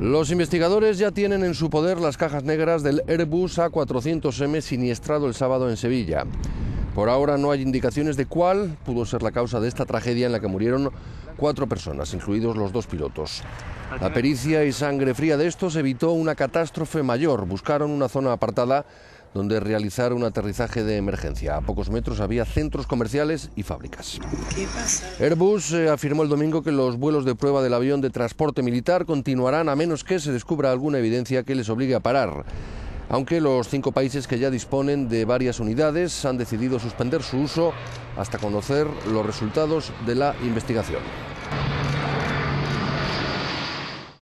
Los investigadores ya tienen en su poder las cajas negras del Airbus A400M siniestrado el sábado en Sevilla. Por ahora no hay indicaciones de cuál pudo ser la causa de esta tragedia en la que murieron 4 personas, incluidos los 2 pilotos. La pericia y sangre fría de estos evitó una catástrofe mayor. Buscaron una zona apartada donde realizar un aterrizaje de emergencia. A pocos metros había centros comerciales y fábricas. Airbus afirmó el domingo que los vuelos de prueba del avión de transporte militar continuarán a menos que se descubra alguna evidencia que les obligue a parar. Aunque los 5 países que ya disponen de varias unidades han decidido suspender su uso hasta conocer los resultados de la investigación.